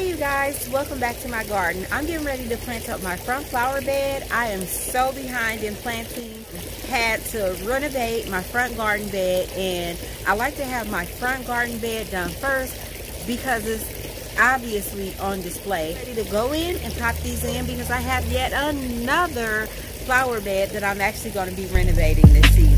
Hi you guys, welcome back to my garden. I'm getting ready to plant up my front flower bed. I am so behind in planting. Had to renovate my front garden bed, and I like to have my front garden bed done first because it's obviously on display. I'm ready to go in and pop these in because I have yet another flower bed that I'm actually going to be renovating this season.